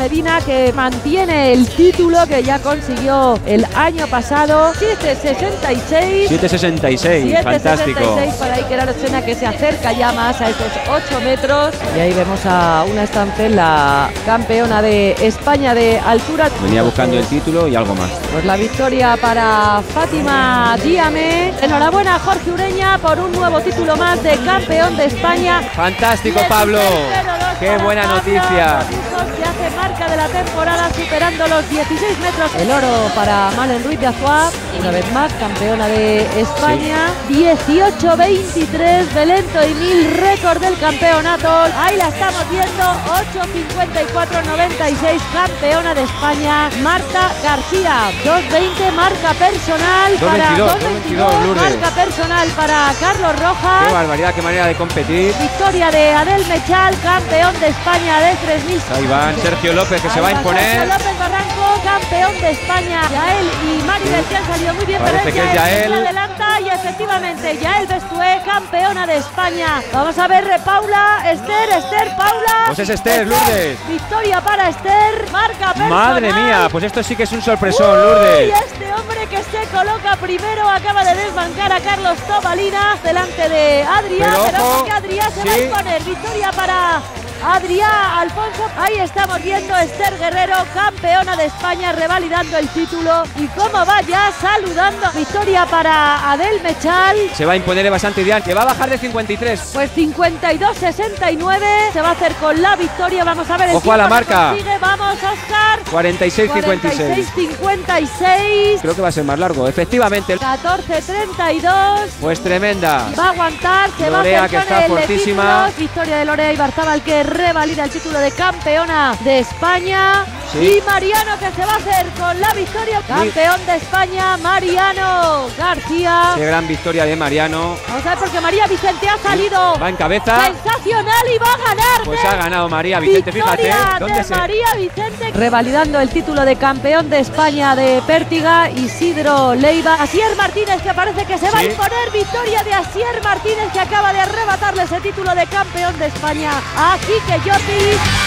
Andrea Medina, que mantiene el título que ya consiguió el año pasado. 7.66. 7.66, fantástico. 7.66 para Iker Arotzena, que se acerca ya más a esos 8 metros. Y ahí vemos a Una Stancev, la campeona de España de altura. Venía buscando el título y algo más. Pues la victoria para Fátima Diame. Enhorabuena a Jorge Ureña por un nuevo título más de campeón de España. Fantástico, Pablo. Qué buena noticia. Que hace marca de la temporada superando los 16 metros. El oro para Malen Ruiz de Azúa, una vez más campeona de España. Sí. 18-23 de lento y mil, récord del campeonato. Ahí la estamos viendo, 8.54.96, campeona de España, Marta García. 2.20, marca personal 2, para 2.22, marca personal para Carlos Rojas. Qué barbaridad, qué manera de competir. Victoria de Adel Mechaal, campeón de España de 3.000. Ahí van Sergio López, que se va a imponer. Sergio López Barranco, campeón de España. Jael y María Vicente han salido muy bien, pero Jael se adelanta y efectivamente Jael Bestué, campeona de España. Vamos a ver, Paula, Esther, Paula. Pues es Esther, Lourdes. Victoria para Esther, marca personal. Madre mía, pues esto sí que es un sorpresón, Lourdes. Y este hombre que se coloca primero acaba de desbancar a Carlos Tobalina delante de Adrián. Pero que Adrián se va a imponer. Victoria para Adrián Alfonso. Ahí estamos viendo a Esther Guerrero, campeona de España, revalidando el título. Y como vaya, saludando. Victoria para Adel Mechaal. Se va a imponer Eva Santidrián, que va a bajar de 53. Pues 52-69. Se va a hacer con la victoria. Vamos a ver el ojo a la marca. Vamos, Oscar. 46-56. 46-56. Creo que va a ser más largo, efectivamente. 14-32. Pues tremenda. Va a aguantar. Se Lorea, va a hacer que está fortísima. Victoria de Lorea Ibarzabal, que revalida el título de campeona de España. Sí. Y Mariano, que se va a hacer con la victoria. Campeón de España, Mariano García. Qué gran victoria de Mariano. Vamos a ver, porque María Vicente ha salido. Va en cabeza. Sensacional y va a ganar. Pues ha ganado María Vicente, victoria, fíjate. ¿Dónde se? María Vicente. Revalidando el título de campeón de España de Pértiga, Isidro Leiva. Asier Martínez, que parece que se va a imponer. Victoria de Asier Martínez, que acaba de arrebatarle ese título de campeón de España a Kike Yotis.